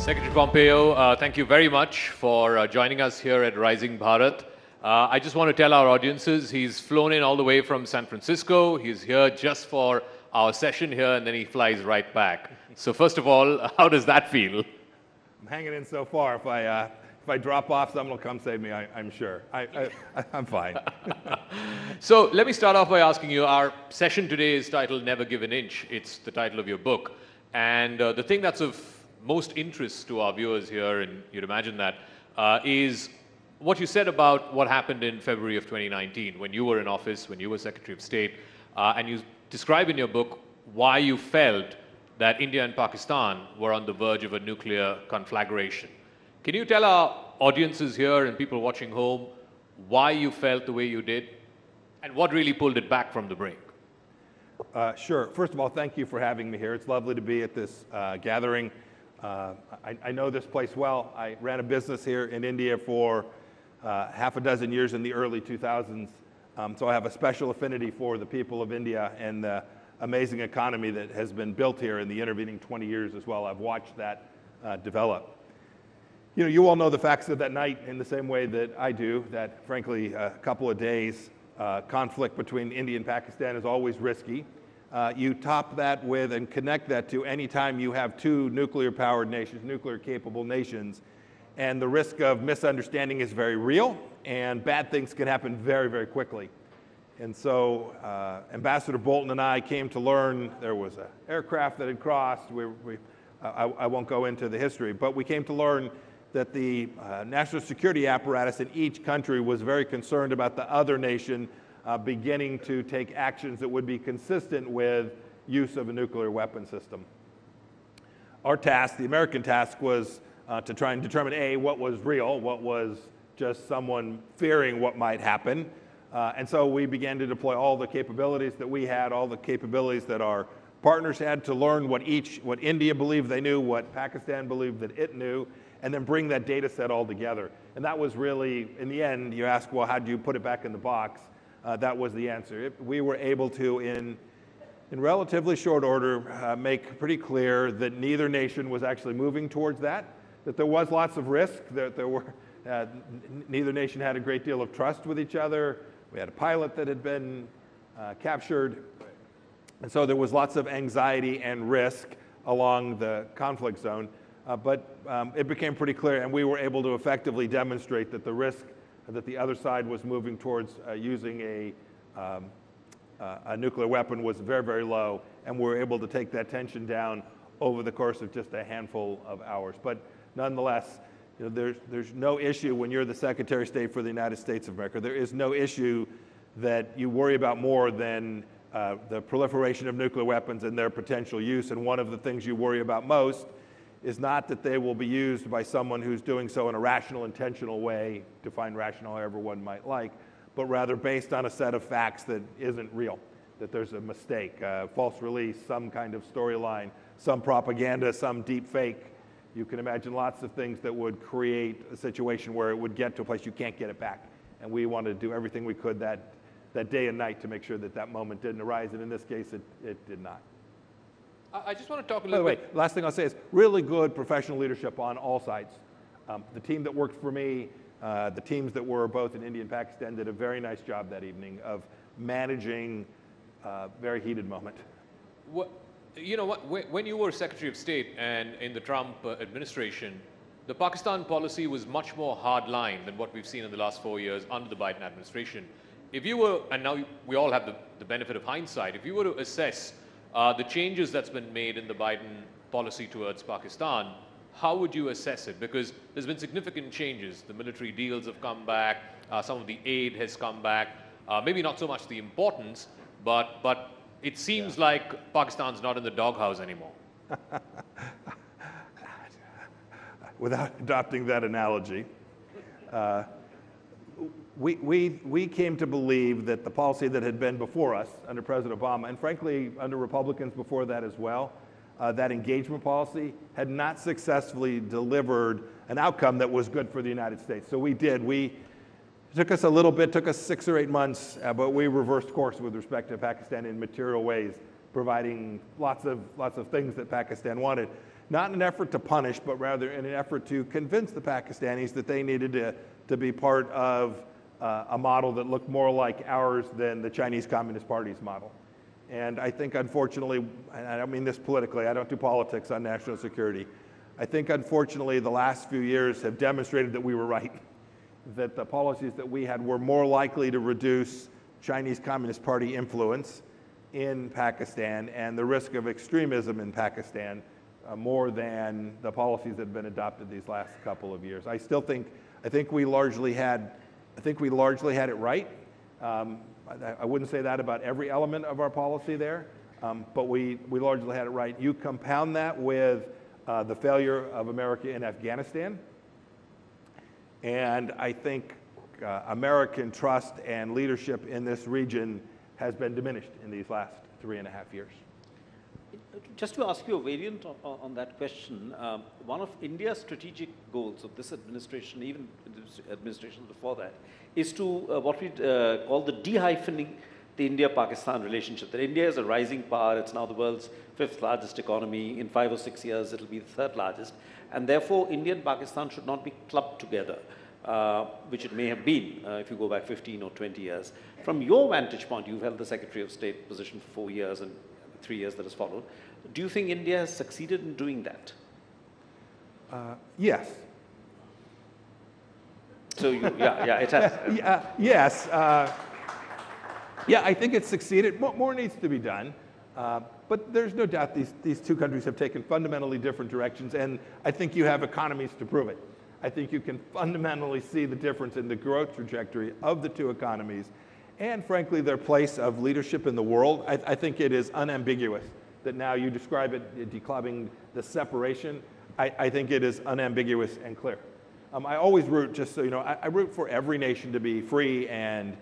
Secretary Pompeo, thank you very much for joining us here at Rising Bharat. I just want to tell our audiences, he's flown in all the way from San Francisco. He's here just for our session here, and then he flies right back. So first of all, how does that feel? I'm hanging in so far. If I drop off, someone will come save me, I'm sure. I'm fine. So let me start off by asking you, our session today is titled Never Give an Inch. It's the title of your book. And the thing that's of most interest to our viewers here, and you'd imagine that, is what you said about what happened in February of 2019 when you were in office, when you were Secretary of State, and you describe in your book why you felt that India and Pakistan were on the verge of a nuclear conflagration. Can you tell our audiences here and people watching home why you felt the way you did and what really pulled it back from the brink? Sure. First of all, thank you for having me here. It's lovely to be at this gathering. I know this place well. I ran a business here in India for half a dozen years in the early 2000s. So I have a special affinity for the people of India and the amazing economy that has been built here in the intervening 20 years as well. I've watched that develop. You know, you all know the facts of that night in the same way that I do, that frankly, a couple of days, conflict between India and Pakistan is always risky. You top that with and connect that to any time you have two nuclear-powered nations, nuclear-capable nations, and the risk of misunderstanding is very real, and bad things can happen very, very quickly. And so Ambassador Bolton and I came to learn there was an aircraft that had crossed. I won't go into the history, but we came to learn that the national security apparatus in each country was very concerned about the other nation beginning to take actions that would be consistent with use of a nuclear weapon system. Our task, the American task, was to try and determine, A, what was real, what was just someone fearing what might happen. And so we began to deploy all the capabilities that we had, all the capabilities that our partners had to learn what India believed they knew, what Pakistan believed that it knew, and then bring that data set all together. And that was really, in the end, you ask, well, how do you put it back in the box? That was the answer. We were able to, in relatively short order, make pretty clear that neither nation was actually moving towards that there was lots of risk, that there were, neither nation had a great deal of trust with each other. We had a pilot that had been captured. And so there was lots of anxiety and risk along the conflict zone. But it became pretty clear, and we were able to effectively demonstrate that the risk that the other side was moving towards using a nuclear weapon was very, very low, and we were able to take that tension down over the course of just a handful of hours. But nonetheless, you know, there's no issue when you're the Secretary of State for the United States of America. There is no issue that you worry about more than the proliferation of nuclear weapons and their potential use, and one of the things you worry about most is not that they will be used by someone who's doing so in a rational, intentional way, defined rational however one might like, but rather based on a set of facts that isn't real, that there's a mistake, a false release, some kind of storyline, some propaganda, some deep fake. You can imagine lots of things that would create a situation where it would get to a place you can't get it back. And we wanted to do everything we could that day and night to make sure that that moment didn't arise, and in this case, it did not. I just want to talk a little bit. By the way, last thing I'll say is really good professional leadership on all sides. The team that worked for me, the teams that were both in India and Pakistan did a very nice job that evening of managing a very heated moment. When you were Secretary of State and in the Trump administration, the Pakistan policy was much more hardline than what we've seen in the last 4 years under the Biden administration. If you were, and now we all have the benefit of hindsight, if you were to assess the changes that's been made in the Biden policy towards Pakistan, how would you assess it? Because there's been significant changes. The military deals have come back. Some of the aid has come back. Maybe not so much the importance, but it seems like Pakistan's not in the doghouse anymore. Without adopting that analogy, we came to believe that the policy that had been before us under President Obama, and frankly under Republicans before that as well, that engagement policy had not successfully delivered an outcome that was good for the United States. So it took us a little bit, took us 6 or 8 months, but we reversed course with respect to Pakistan in material ways, providing lots of things that Pakistan wanted. not in an effort to punish, but rather in an effort to convince the Pakistanis that they needed to be part of a model that looked more like ours than the Chinese Communist Party's model. And I think, unfortunately, and I don't mean this politically, I don't do politics on national security, I think, unfortunately, the last few years have demonstrated that we were right, that the policies that we had were more likely to reduce Chinese Communist Party influence in Pakistan and the risk of extremism in Pakistan more than the policies that have been adopted these last couple of years. I think we largely had it right. I wouldn't say that about every element of our policy there, but we largely had it right. You compound that with the failure of America in Afghanistan, and I think American trust and leadership in this region has been diminished in these last 3.5 years. Just to ask you a variant on that question, one of India's strategic goals of this administration, even administrations before that, is to what we call the de-hyphening the India-Pakistan relationship. That India is a rising power, it's now the world's 5th largest economy, in 5 or 6 years it'll be the 3rd largest, and therefore India and Pakistan should not be clubbed together, which it may have been if you go back 15 or 20 years. From your vantage point, you've held the Secretary of State position for 4 years and 3 years that has followed. Do you think India has succeeded in doing that? Yes. So, it has. Yes. Yeah, I think it's succeeded. More needs to be done. But there's no doubt these two countries have taken fundamentally different directions, and I think you have economies to prove it. I think you can fundamentally see the difference in the growth trajectory of the two economies and, frankly, their place of leadership in the world. I think it is unambiguous that now you describe it, declubbing the separation. I think it is unambiguous and clear. I always root, just so you know, I root for every nation to be free and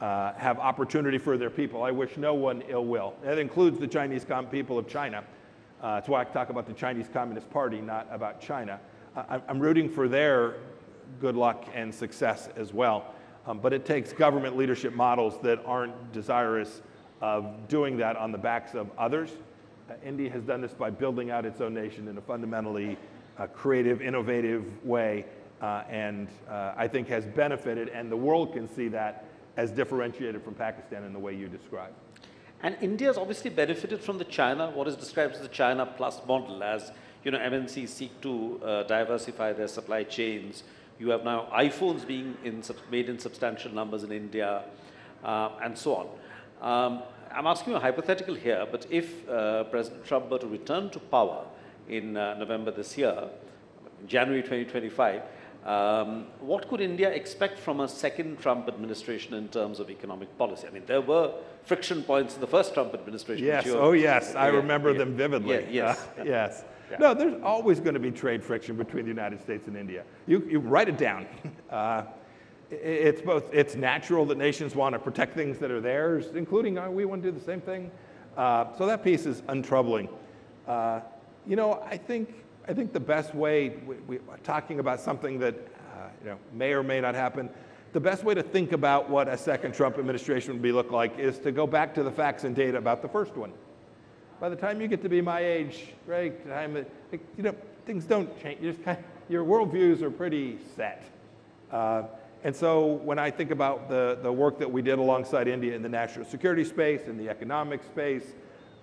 have opportunity for their people. I wish no one ill will. That includes the Chinese people of China. That's why I talk about the Chinese Communist Party, not about China. I'm rooting for their good luck and success as well. But it takes government leadership models that aren't desirous of doing that on the backs of others. India has done this by building out its own nation in a fundamentally creative, innovative way, and I think has benefited, and the world can see that as differentiated from Pakistan in the way you describe. And India has obviously benefited from the China, what is described as the China plus model, as you know, MNCs seek to diversify their supply chains. You have now iPhones being made in substantial numbers in India, and so on. I'm asking you a hypothetical here, but if President Trump were to return to power in November this year, January 2025, what could India expect from a second Trump administration in terms of economic policy? I mean, there were friction points in the first Trump administration. Yes, oh yes, I remember them vividly. Yes. Yeah. No, there's always going to be trade friction between the United States and India. You write it down. It's natural that nations want to protect things that are theirs, including we want to do the same thing. So that piece is untroubling. I think the best way, we are talking about something that may or may not happen, the best way to think about what a second Trump administration would look like is to go back to the facts and data about the first one. By the time you get to be my age, right, things don't change. Your worldviews are pretty set. And so when I think about the work that we did alongside India in the national security space, in the economic space,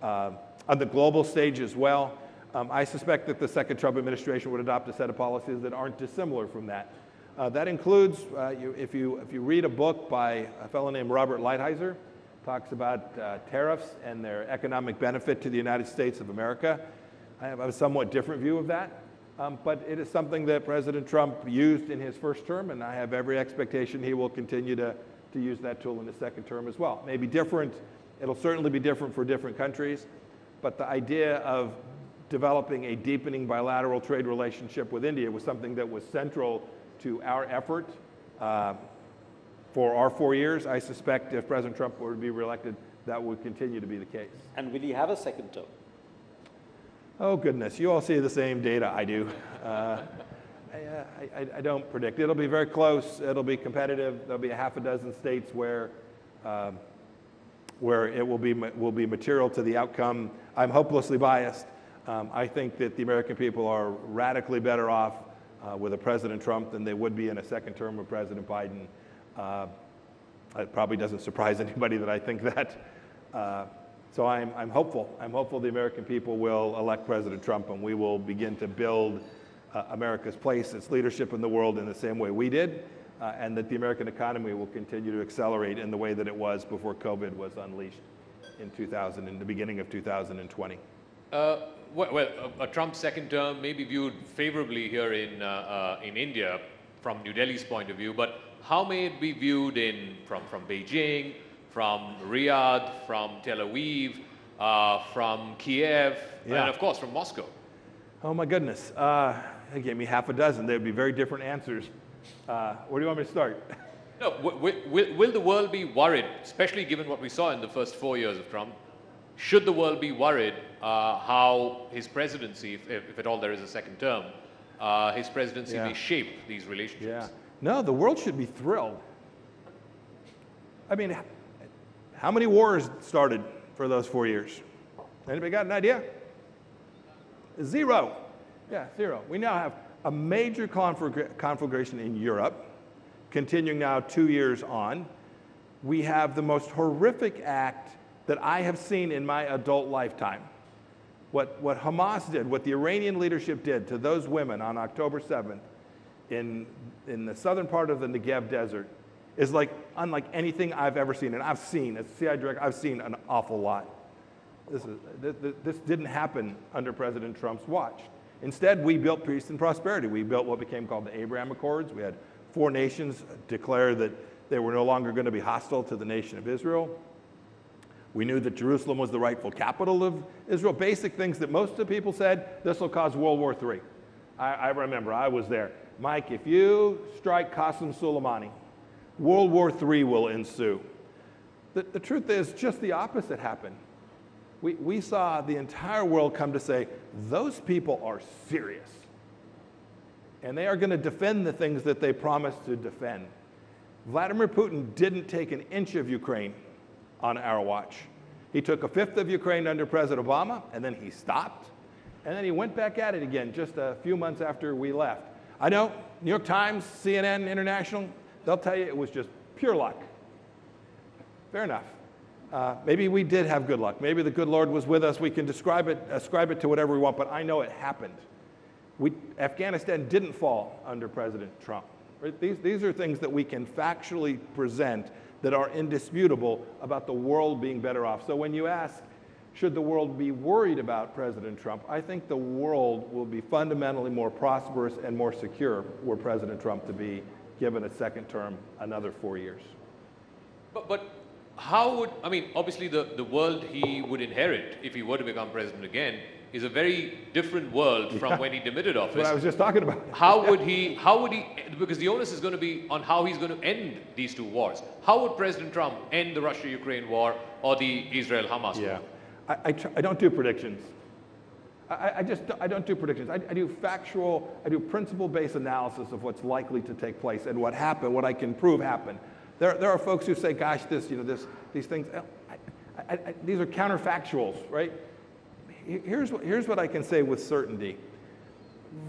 on the global stage as well, I suspect that the second Trump administration would adopt a set of policies that aren't dissimilar from that. That includes, if you read a book by a fellow named Robert Lighthizer, talks about tariffs and their economic benefit to the United States of America. I have a somewhat different view of that, but it is something that President Trump used in his first term, and I have every expectation he will continue to use that tool in his second term as well. Maybe different, it'll certainly be different for different countries, but the idea of developing a deepening bilateral trade relationship with India was something that was central to our effort. For our 4 years, I suspect if President Trump were to be reelected, that would continue to be the case. And will he have a second term? Oh, goodness. You all see the same data I do. I don't predict. It'll be very close. It'll be competitive. There'll be a half a dozen states where it will be material to the outcome. I'm hopelessly biased, I think that the American people are radically better off with a President Trump than they would be in a second term with President Biden. It probably doesn't surprise anybody that I think that. So I'm hopeful. I'm hopeful the American people will elect President Trump and we will begin to build America's place, its leadership in the world in the same way we did, and that the American economy will continue to accelerate in the way that it was before COVID was unleashed in the beginning of 2020. Well, a Trump second term may be viewed favorably here in India from New Delhi's point of view, but how may it be viewed from Beijing, from Riyadh, from Tel Aviv, from Kiev, and of course from Moscow? Oh my goodness, they gave me half a dozen. There would be very different answers. Where do you want me to start? No, will the world be worried, especially given what we saw in the first 4 years of Trump? Should the world be worried how his presidency, if at all there is a second term, his presidency may shape these relationships? Yeah. No, the world should be thrilled. I mean, how many wars started for those 4 years? Anybody got an idea? Zero. Yeah, zero. We now have a major conflagration in Europe, continuing now 2 years on. We have the most horrific act that I have seen in my adult lifetime. What Hamas did, what the Iranian leadership did to those women on October 7th in the southern part of the Negev Desert is like unlike anything I've ever seen. And I've seen, as CIA director, I've seen an awful lot. This didn't happen under President Trump's watch. Instead, we built peace and prosperity. We built what became called the Abraham Accords. We had four nations declare that they were no longer going to be hostile to the nation of Israel. We knew that Jerusalem was the rightful capital of Israel. Basic things that most of the people said, this will cause World War III. I remember, I was there. Mike, if you strike Qasem Soleimani, World War III will ensue. The truth is, just the opposite happened. We saw the entire world come to say, those people are serious. And they are going to defend the things that they promised to defend. Vladimir Putin didn't take an inch of Ukraine on our watch. He took a fifth of Ukraine under President Obama, and then he stopped. And then he went back at it again just a few months after we left. I know, New York Times, CNN, International, they'll tell you it was just pure luck. Fair enough. Maybe we did have good luck. Maybe the good Lord was with us. We can ascribe it to whatever we want, but I know it happened. Afghanistan didn't fall under President Trump. Right? These are things that we can factually present that are indisputable about the world being better off. So when you ask, should the world be worried about President Trump, I think the world will be fundamentally more prosperous and more secure were President Trump to be given a second term, another 4 years. But how would, I mean, obviously the world he would inherit if he were to become president again is a very different world from when he demitted office. What I was just talking about. How would he, because the onus is going to be on how he's going to end these two wars. How would President Trump end the Russia-Ukraine war or the Israel-Hamas war? I don't do predictions. I don't do predictions. I do factual, I do principle-based analysis of what's likely to take place and what happened, what I can prove happened. There are folks who say, gosh, these things, these are counterfactuals, right? Here's what I can say with certainty.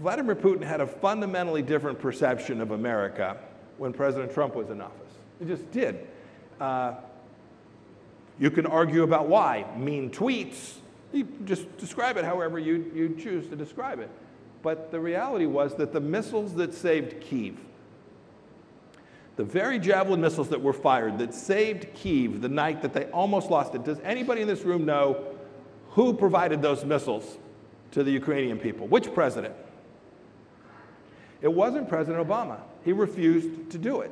Vladimir Putin had a fundamentally different perception of America when President Trump was in office. He just did. You can argue about why. Mean tweets. You just describe it however you choose to describe it. But the reality was that the missiles that saved Kyiv, the very Javelin missiles that were fired that saved Kyiv the night that they almost lost it, does anybody in this room know who provided those missiles to the Ukrainian people? Which president? It wasn't President Obama. He refused to do it.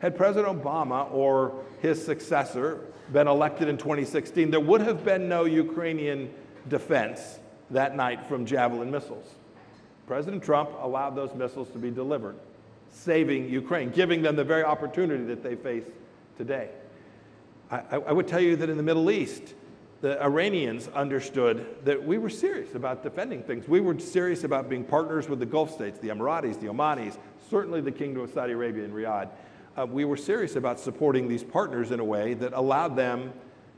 Had President Obama or his successor been elected in 2016, there would have been no Ukrainian defense that night from Javelin missiles. President Trump allowed those missiles to be delivered, saving Ukraine, giving them the very opportunity that they face today. I would tell you that in the Middle East, the Iranians understood that we were serious about defending things. We were serious about being partners with the Gulf states, the Emiratis, the Omanis, certainly the Kingdom of Saudi Arabia and Riyadh. We were serious about supporting these partners in a way that allowed them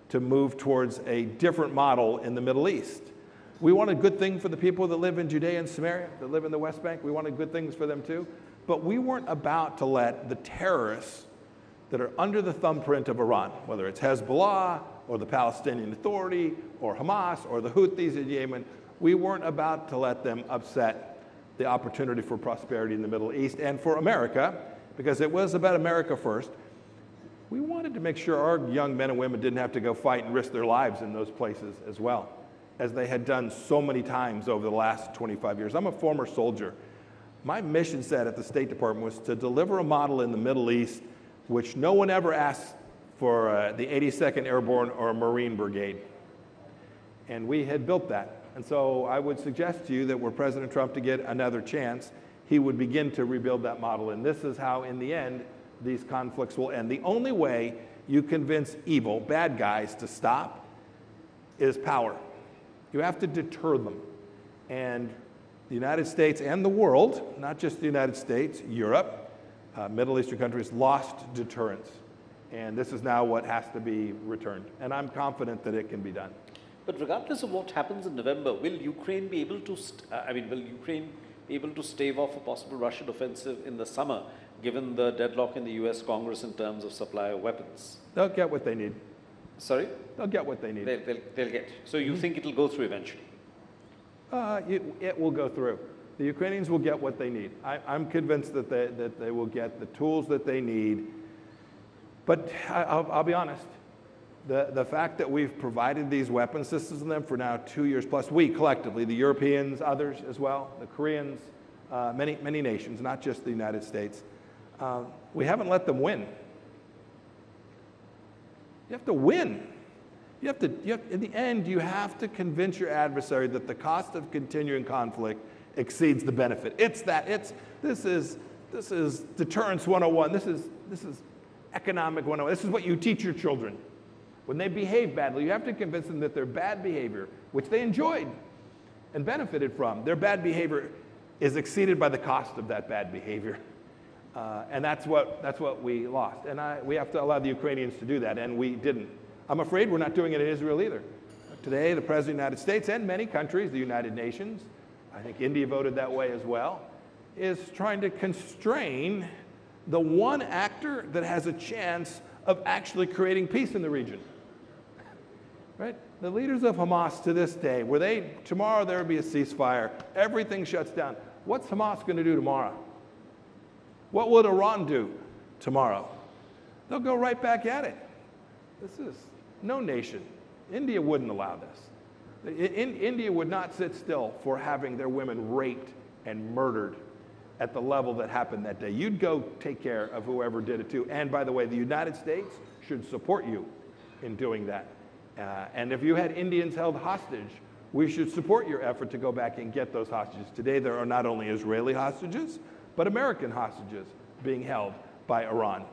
to move towards a different model in the Middle East. We want a good thing for the people that live in Judea and Samaria, that live in the West Bank. We wanted good things for them too. But we weren't about to let the terrorists that are under the thumbprint of Iran, whether it's Hezbollah or the Palestinian Authority or Hamas or the Houthis in Yemen, we weren't about to let them upset the opportunity for prosperity in the Middle East and for America, because it was about America first. We wanted to make sure our young men and women didn't have to go fight and risk their lives in those places as well, as they had done so many times over the last 25 years. I'm a former soldier. My mission set at the State Department was to deliver a model in the Middle East which no one ever asked for, the 82nd Airborne or Marine Brigade. And we had built that. And so I would suggest to you that were President Trump to get another chance, he would begin to rebuild that model. And this is how, in the end, these conflicts will end. The only way you convince evil, bad guys, to stop is power. You have to deter them. And the United States and the world, not just the United States, Europe, Middle Eastern countries, lost deterrence. And this is now what has to be returned. And I'm confident that it can be done. But regardless of what happens in November, will Ukraine be able to, stave off a possible Russian offensive in the summer, given the deadlock in the US Congress in terms of supply of weapons? They'll get what they need. Sorry? They'll get what they need. They'll get. So you think it'll go through eventually? It will go through. The Ukrainians will get what they need. I'm convinced that they will get the tools that they need. But I'll be honest. The fact that we've provided these weapon systems to them for now 2 years plus, we collectively, the Europeans, others as well, the Koreans, many nations, not just the United States, we haven't let them win. You have to win. In the end, you have to convince your adversary that the cost of continuing conflict exceeds the benefit. This is deterrence 101. This is economic 101. This is what you teach your children. When they behave badly, you have to convince them that their bad behavior, which they enjoyed and benefited from, their bad behavior is exceeded by the cost of that bad behavior. And that's what we lost. And we have to allow the Ukrainians to do that, and we didn't. I'm afraid we're not doing it in Israel either. Today, the President of the United States and many countries, the United Nations, I think India voted that way as well, is trying to constrain the one actor that has a chance of actually creating peace in the region. Right? The leaders of Hamas to this day, tomorrow there would be a ceasefire, everything shuts down. What's Hamas going to do tomorrow? What would Iran do tomorrow? They'll go right back at it. This is no nation. India wouldn't allow this. India would not sit still for having their women raped and murdered at the level that happened that day. You'd go take care of whoever did it too. And by the way, the United States should support you in doing that. And if you had Indians held hostage, we should support your effort to go back and get those hostages. Today, there are not only Israeli hostages, but American hostages being held by Iran.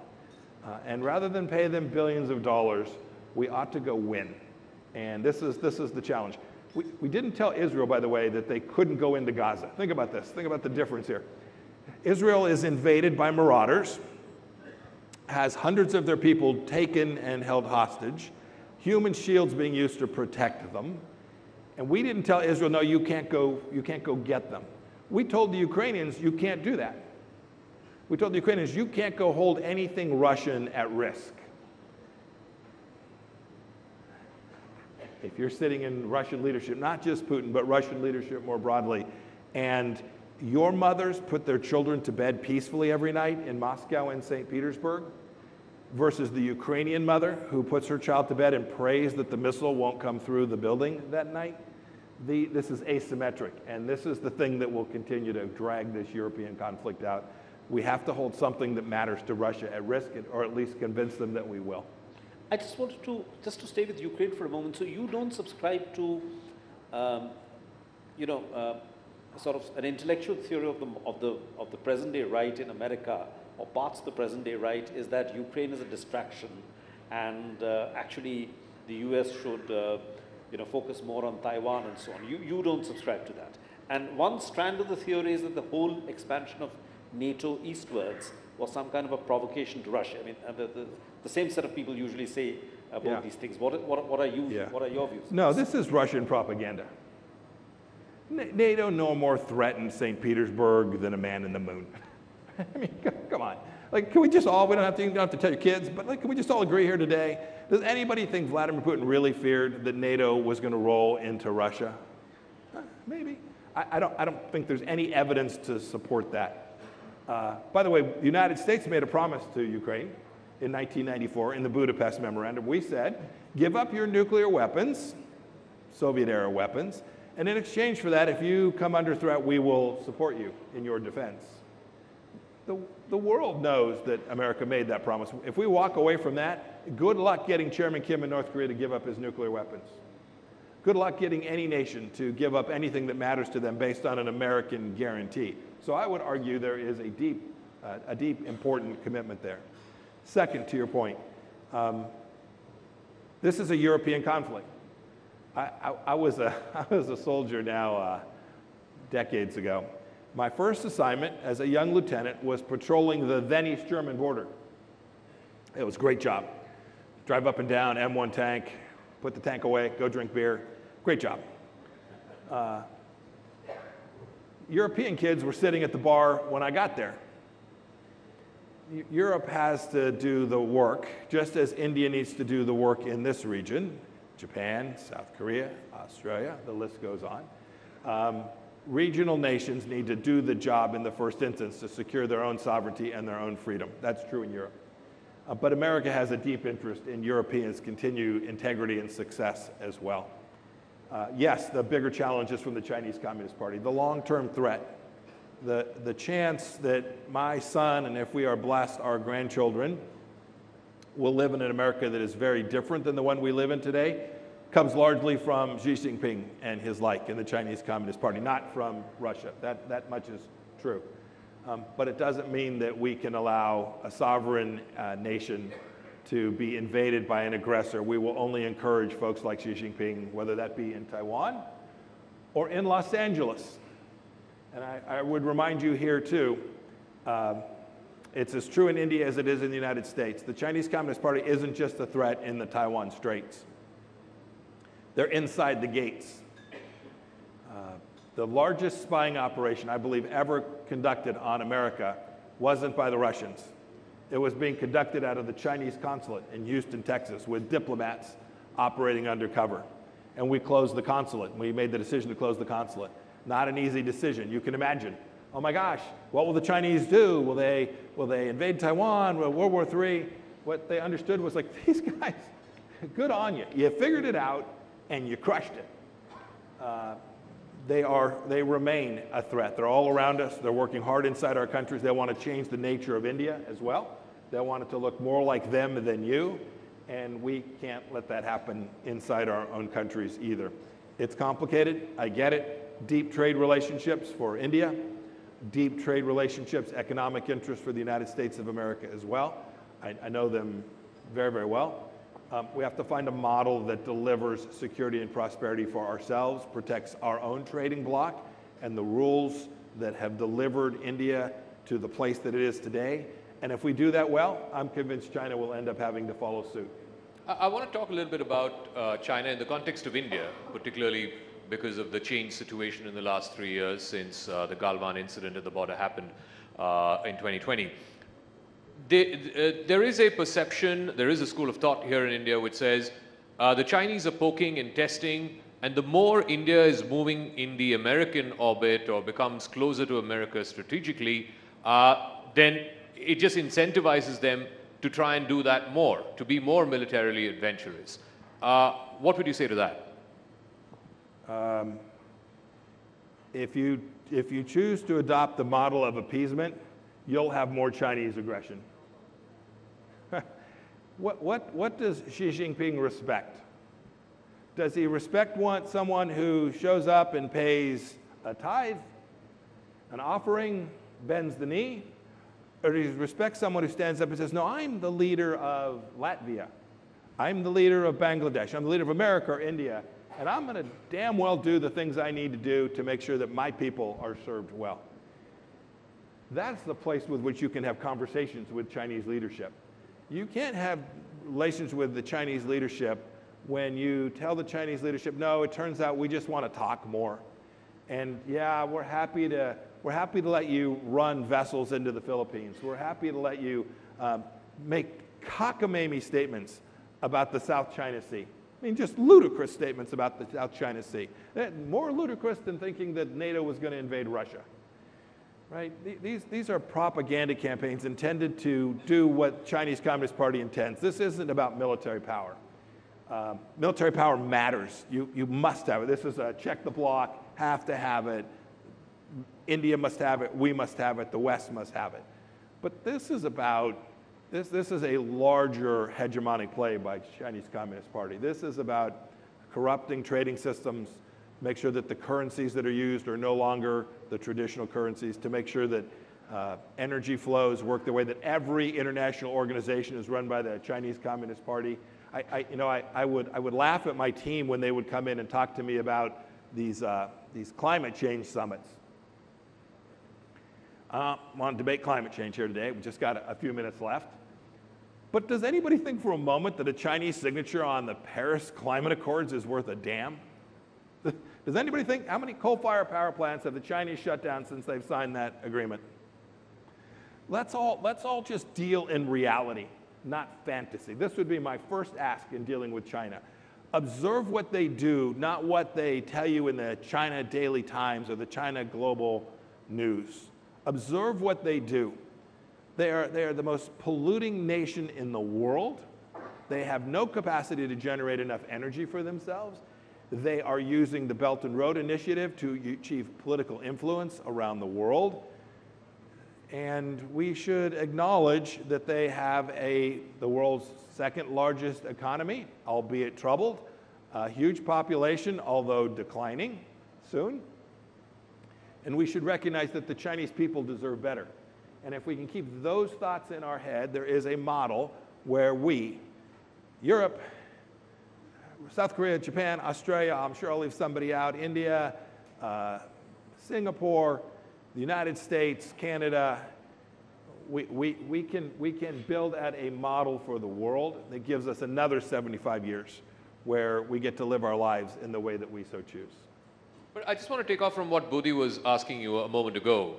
And rather than pay them billions of dollars, we ought to go win. And this is the challenge. We didn't tell Israel, by the way, that they couldn't go into Gaza. Think about this. Think about the difference here. Israel is invaded by marauders, has hundreds of their people taken and held hostage, human shields being used to protect them. And we didn't tell Israel, no, you can't go get them. We told the Ukrainians, you can't do that. We told the Ukrainians, you can't go hold anything Russian at risk. If you're sitting in Russian leadership, not just Putin, but Russian leadership more broadly, and your mothers put their children to bed peacefully every night in Moscow and St. Petersburg versus the Ukrainian mother who puts her child to bed and prays that the missile won't come through the building that night. This is asymmetric, and this is the thing that will continue to drag this European conflict out. We have to hold something that matters to Russia at risk, or at least convince them that we will. I just wanted to, stay with Ukraine for a moment. So you don't subscribe to, sort of an intellectual theory of the present day right in America, or parts of the present day right, is that Ukraine is a distraction, and actually the US should focus more on Taiwan and so on. You don't subscribe to that. And one strand of the theory is that the whole expansion of NATO eastwards was some kind of a provocation to Russia. I mean, the same set of people usually say about these things. What are your views? No, this is Russian propaganda. NATO no more threatens St. Petersburg than a man in the moon. I mean, come on. Like, can we just all, you don't have to tell your kids, but like, can we just all agree here today? Does anybody think Vladimir Putin really feared that NATO was going to roll into Russia? Maybe. I don't think there's any evidence to support that. By the way, the United States made a promise to Ukraine in 1994 in the Budapest Memorandum. We said, give up your nuclear weapons, Soviet-era weapons, and in exchange for that, if you come under threat, we will support you in your defense. The world knows that America made that promise. If we walk away from that, good luck getting Chairman Kim in North Korea to give up his nuclear weapons. Good luck getting any nation to give up anything that matters to them based on an American guarantee. So I would argue there is a deep, important commitment there. Second, to your point, this is a European conflict. I was a soldier now decades ago. My first assignment as a young lieutenant was patrolling the then East German border. It was a great job. Drive up and down, M1 tank, put the tank away, go drink beer. Great job. European kids were sitting at the bar when I got there. Europe has to do the work, just as India needs to do the work in this region. Japan, South Korea, Australia, the list goes on. Regional nations need to do the job in the first instance to secure their own sovereignty and their own freedom. That's true in Europe. But America has a deep interest in Europeans' continued integrity and success as well. Yes, the bigger challenge is from the Chinese Communist Party, the long-term threat, the chance that my son, and if we are blessed, our grandchildren, will live in an America that is very different than the one we live in today, comes largely from Xi Jinping and his like in the Chinese Communist Party, not from Russia. That much is true. But it doesn't mean that we can allow a sovereign nation to be invaded by an aggressor. We will only encourage folks like Xi Jinping, whether that be in Taiwan or in Los Angeles. And I would remind you here too, it's as true in India as it is in the United States. The Chinese Communist Party isn't just a threat in the Taiwan Straits. They're inside the gates. The largest spying operation, I believe, ever conducted on America wasn't by the Russians. It was being conducted out of the Chinese consulate in Houston, Texas, with diplomats operating undercover. And we closed the consulate. We made the decision to close the consulate. Not an easy decision, you can imagine. Oh my gosh, what will the Chinese do? Will they invade Taiwan? World War III? What they understood was like, these guys, good on you. You figured it out and you crushed it. They remain a threat. They're all around us. They're working hard inside our countries. They want to change the nature of India as well. They want it to look more like them than you. And we can't let that happen inside our own countries either. It's complicated. I get it. Deep trade relationships for India. Deep trade relationships, economic interests for the United States of America as well. I know them very, very well. We have to find a model that delivers security and prosperity for ourselves, protects our own trading bloc, and the rules that have delivered India to the place that it is today. And if we do that well, I'm convinced China will end up having to follow suit. I want to talk a little bit about China in the context of India, particularly because of the changed situation in the last 3 years since the Galwan incident at the border happened in 2020. There is a perception, there is a school of thought here in India which says the Chinese are poking and testing, and the more India is moving in the American orbit or becomes closer to America strategically, then it just incentivizes them to try and do that more, to be more militarily adventurous. What would you say to that? If you choose to adopt the model of appeasement, you'll have more Chinese aggression. What does Xi Jinping respect? Does he want someone who shows up and pays a tithe, an offering, bends the knee? Or does he respect someone who stands up and says, no, I'm the leader of Latvia. I'm the leader of Bangladesh. I'm the leader of America or India. And I'm going to damn well do the things I need to do to make sure that my people are served well. That's the place with which you can have conversations with Chinese leadership. You can't have relations with the Chinese leadership when you tell the Chinese leadership, no, it turns out we just want to talk more. And yeah, we're happy to let you run vessels into the Philippines. We're happy to let you make cockamamie statements about the South China Sea. I mean, just ludicrous statements about the South China Sea. More ludicrous than thinking that NATO was going to invade Russia. Right? These are propaganda campaigns intended to do what Chinese Communist Party intends. This isn't about military power. Military power matters. You must have it. This is a check the block, have to have it. India must have it. We must have it. The West must have it. But this is about this is a larger hegemonic play by Chinese Communist Party. This is about corrupting trading systems, make sure that the currencies that are used are no longer the traditional currencies, to make sure that energy flows work the way that every international organization is run by the Chinese Communist Party. I would laugh at my team when they would come in and talk to me about these climate change summits. I'm on debate climate change here today. We just got a few minutes left. But does anybody think for a moment that a Chinese signature on the Paris Climate Accords is worth a damn? Does anybody think, how many coal-fired power plants have the Chinese shut down since they've signed that agreement? Let's all just deal in reality, not fantasy. This would be my first ask in dealing with China. Observe what they do, not what they tell you in the China Daily Times or the China Global News. Observe what they do. They are the most polluting nation in the world. They have no capacity to generate enough energy for themselves. They are using the Belt and Road Initiative to achieve political influence around the world. And we should acknowledge that they have the world's second largest economy, albeit troubled, a huge population, although declining soon. And we should recognize that the Chinese people deserve better. And if we can keep those thoughts in our head, there is a model where we, Europe, South Korea, Japan, Australia, I'm sure I'll leave somebody out, India, Singapore, the United States, Canada, we can build at a model for the world that gives us another 75 years where we get to live our lives in the way that we so choose. But I just want to take off from what Bodhi was asking you a moment ago.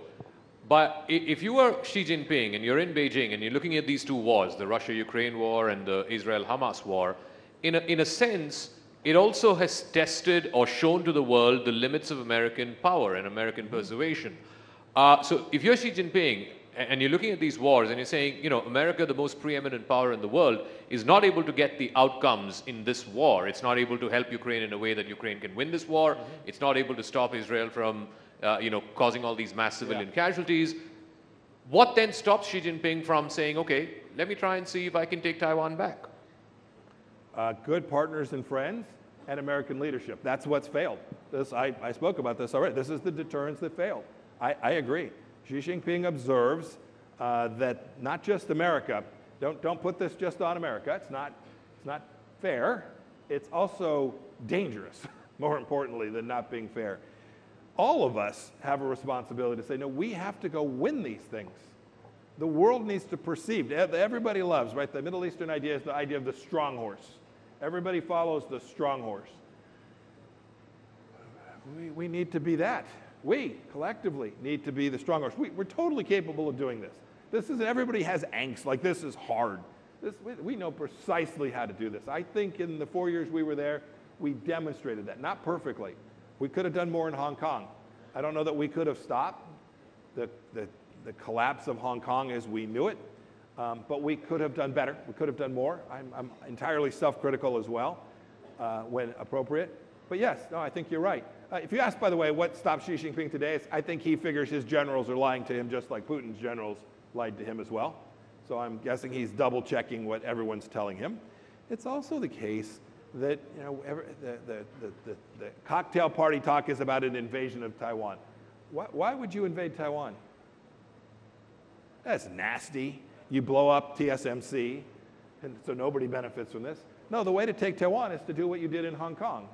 But if you were Xi Jinping and you're in Beijing and you're looking at these two wars, the Russia-Ukraine war and the Israel-Hamas war, in a sense, it also has tested or shown to the world the limits of American power and American persuasion. So if you're Xi Jinping and you're looking at these wars and you're saying, you know, America, the most preeminent power in the world, is not able to get the outcomes in this war. It's not able to help Ukraine in a way that Ukraine can win this war. It's not able to stop Israel from, you know, causing all these mass civilian casualties. What then stops Xi Jinping from saying, okay, let me try and see if I can take Taiwan back? Good partners and friends and American leadership. That's what's failed. I spoke about this already. This is the deterrence that failed. I agree. Xi Jinping observes that not just America, don't put this just on America, it's not fair, it's also dangerous, more importantly than not being fair. All of us have a responsibility to say, no, we have to go win these things. The world needs to perceive, everybody loves, right? The Middle Eastern idea is the idea of the strong horse. Everybody follows the strong horse. We need to be that. We, collectively, need to be the strong horse. We're totally capable of doing this. This is, everybody has angst, like this is hard. We know precisely how to do this. I think in the 4 years we were there, we demonstrated that, not perfectly. We could have done more in Hong Kong. I don't know that we could have stopped the collapse of Hong Kong as we knew it, but we could have done better. We could have done more. I'm entirely self-critical as well, when appropriate. But yes, no, I think you're right. If you ask, by the way, what stops Xi Jinping today, I think he figures his generals are lying to him just like Putin's generals lied to him as well. So I'm guessing he's double-checking what everyone's telling him. It's also the case that, you know, the cocktail party talk is about an invasion of Taiwan. Why would you invade Taiwan? That's nasty. You blow up TSMC, and so nobody benefits from this. No, the way to take Taiwan is to do what you did in Hong Kong,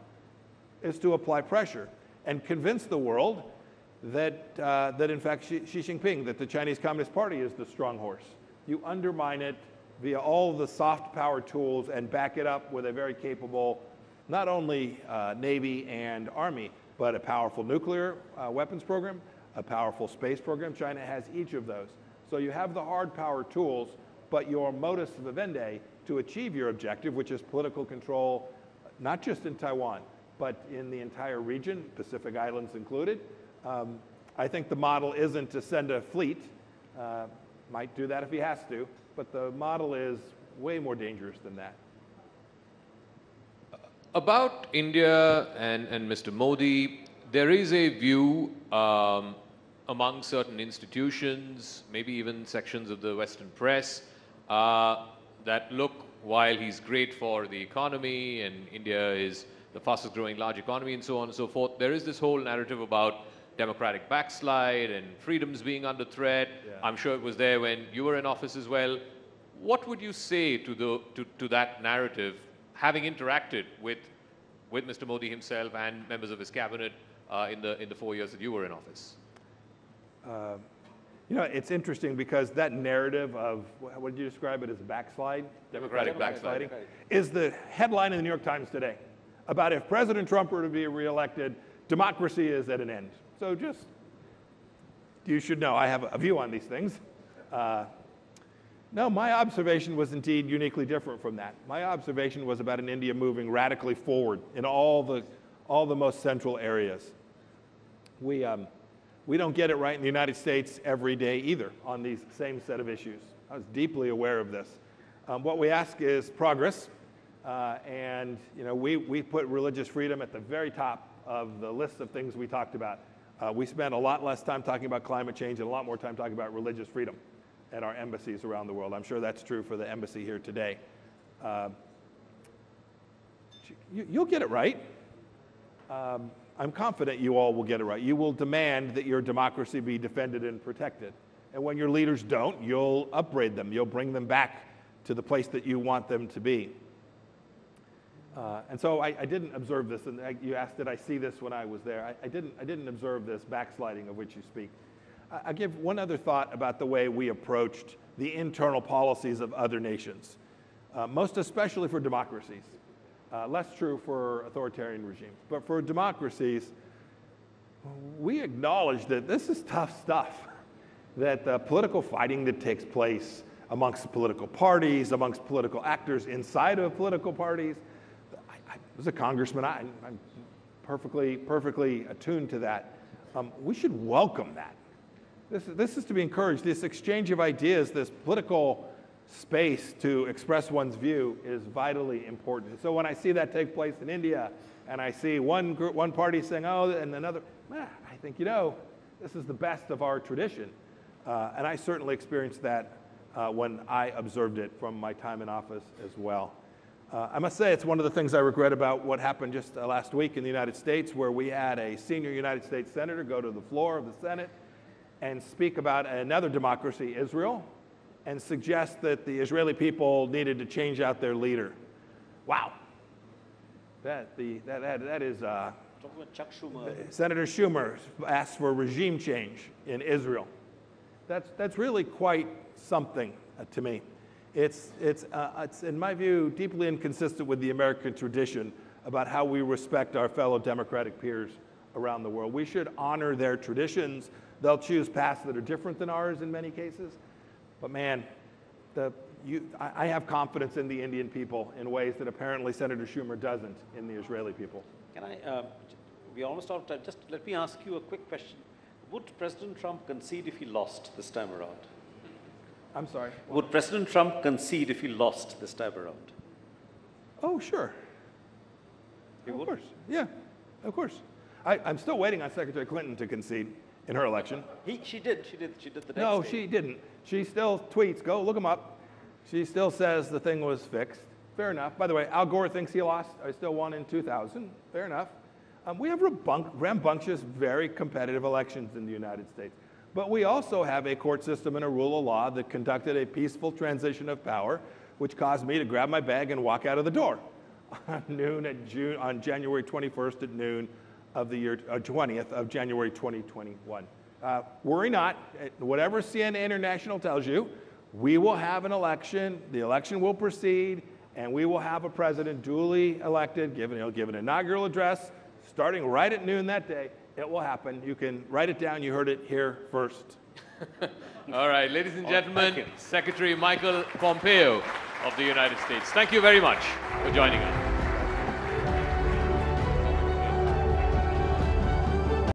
is to apply pressure and convince the world that, in fact, Xi Jinping, that the Chinese Communist Party is the strong horse. You undermine it via all the soft power tools and back it up with a very capable, not only Navy and Army, But a powerful nuclear weapons program, a powerful space program, China has each of those. So you have the hard power tools, but your modus vivendi to achieve your objective, which is political control, not just in Taiwan, but in the entire region, Pacific Islands included. I think the model isn't to send a fleet, might do that if he has to, but the model is way more dangerous than that. About India and Mr. Modi, there is a view among certain institutions, maybe even sections of the Western press, that look, while he's great for the economy and India is the fastest growing large economy and so on and so forth, there is this whole narrative about democratic backslide and freedoms being under threat. Yeah. I'm sure it was there when you were in office as well. What would you say to that narrative, having interacted with Mr. Modi himself and members of his cabinet in the 4 years that you were in office? You know, it's interesting because that narrative of, what did you describe it as, backslide? Democratic backsliding is the headline in the New York Times today about if President Trump were to be reelected, democracy is at an end. So just, you should know I have a view on these things. No, my observation was indeed uniquely different from that. My observation was about an India moving radically forward in all the most central areas. We don't get it right in the United States every day either on these same set of issues. I was deeply aware of this. What we ask is progress, and you know, we put religious freedom at the very top of the list of things we talked about. We spent a lot less time talking about climate change and a lot more time talking about religious freedom at our embassies around the world. I'm sure that's true for the embassy here today. You'll get it right. I'm confident you all will get it right. You will demand that your democracy be defended and protected. And when your leaders don't, you'll upbraid them. You'll bring them back to the place that you want them to be. And so I didn't observe this, and you asked, did I see this when I was there? I didn't observe this backsliding of which you speak. I'll give one other thought about the way we approached the internal policies of other nations, most especially for democracies. Less true for authoritarian regimes. But for democracies, we acknowledge that this is tough stuff, that the political fighting that takes place amongst political parties, amongst political actors inside of political parties. I was a congressman. I'm perfectly attuned to that. We should welcome that. This is to be encouraged. This exchange of ideas, this political space to express one's view is vitally important. So when I see that take place in India, and I see one group, one party saying, oh, and another, I think, you know, this is the best of our tradition. And I certainly experienced that when I observed it from my time in office as well. I must say it's one of the things I regret about what happened just last week in the United States, where we had a senior United States senator go to the floor of the Senate and speak about another democracy, Israel, and suggest that the Israeli people needed to change out their leader. Wow. That is... Talk about Chuck Schumer. Senator Schumer asked for regime change in Israel. That's really quite something to me. It's, in my view, deeply inconsistent with the American tradition about how we respect our fellow democratic peers around the world. We should honor their traditions. They'll choose paths that are different than ours in many cases. But man, I have confidence in the Indian people in ways that apparently Senator Schumer doesn't in the Israeli people. Can I, we're almost out of time. Just let me ask you a quick question. Would President Trump concede if he lost this time around? I'm sorry? Would President Trump concede if he lost this time around? Oh, sure. He would? Of course, yeah, of course. I'm still waiting on Secretary Clinton to concede in her election. She did the next No, day. She didn't. She still tweets, go look him up. She still says the thing was fixed. Fair enough. By the way, Al Gore thinks he lost. I still won in 2000. Fair enough. We have rambunctious, very competitive elections in the United States. But we also have a court system and a rule of law that conducted a peaceful transition of power, which caused me to grab my bag and walk out of the door on January 21st at noon of the year 20th of January 2021. Worry not, whatever CNN International tells you, we will have an election, the election will proceed, and we will have a president duly elected, give an inaugural address, starting right at noon that day. It will happen. You can write it down. You heard it here first. All right, ladies and gentlemen, Secretary Michael Pompeo of the United States. Thank you very much for joining us.